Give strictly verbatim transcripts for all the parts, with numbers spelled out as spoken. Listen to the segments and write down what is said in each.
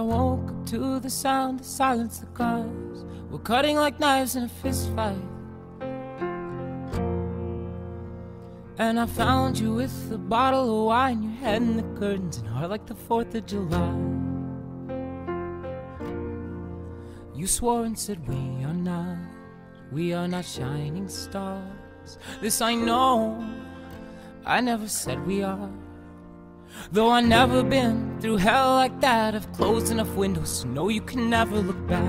I woke up to the sound that silenced the cars. We're cutting like knives in a fist fight. And I found you with a bottle of wine, your head in the curtains, and heart like the fourth of July. You swore and said, we are not, we are not shining stars. This I know, I never said we are. Though I've never been through hell like that, I've closed enough windows to know you can never look back.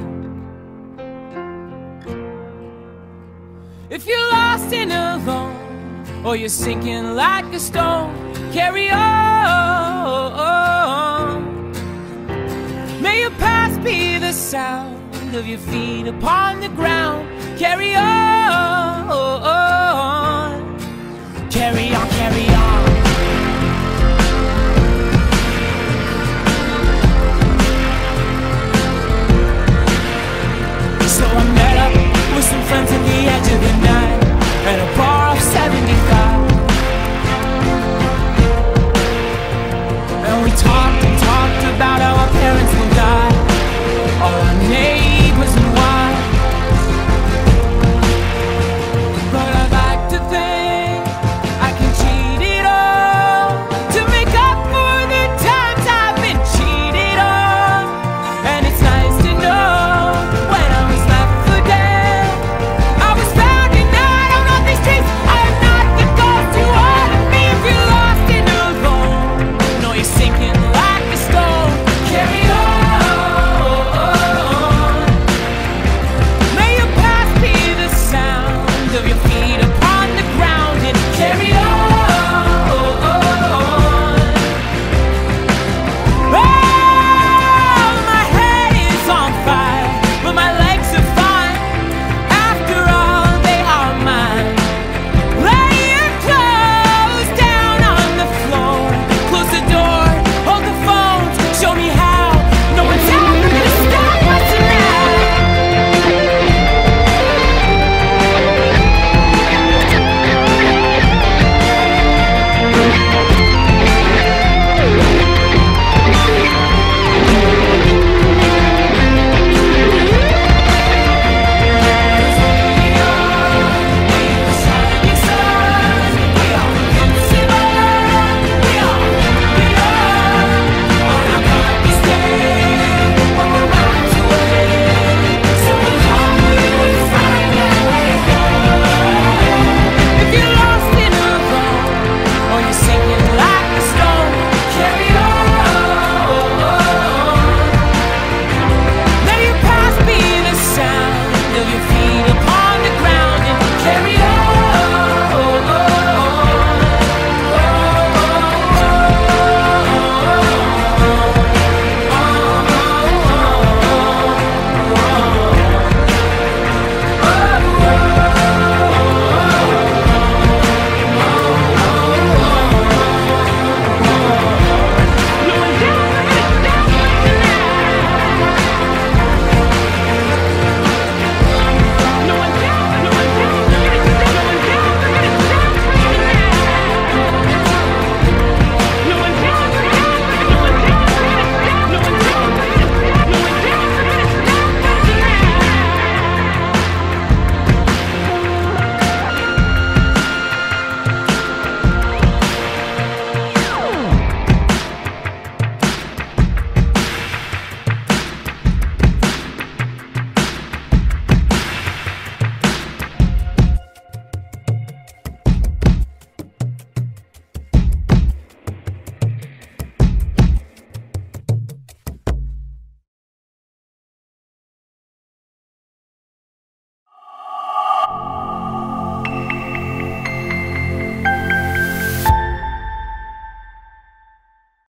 If you're lost and alone, or you're sinking like a stone, carry on. May your past be the sound of your feet upon the ground. Carry on.